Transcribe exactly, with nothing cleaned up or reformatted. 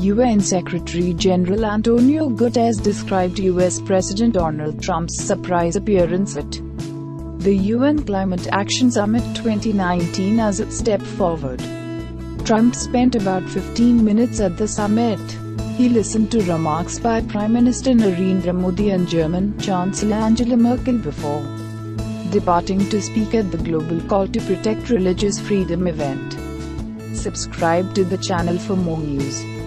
U N Secretary-General Antonio Guterres described U S President Donald Trump's surprise appearance at the U N Climate Action Summit twenty nineteen as a step forward. Trump spent about fifteen minutes at the summit. He listened to remarks by Prime Minister Narendra Modi and German Chancellor Angela Merkel before departing to speak at the Global Call to Protect Religious Freedom event. Subscribe to the channel for more news.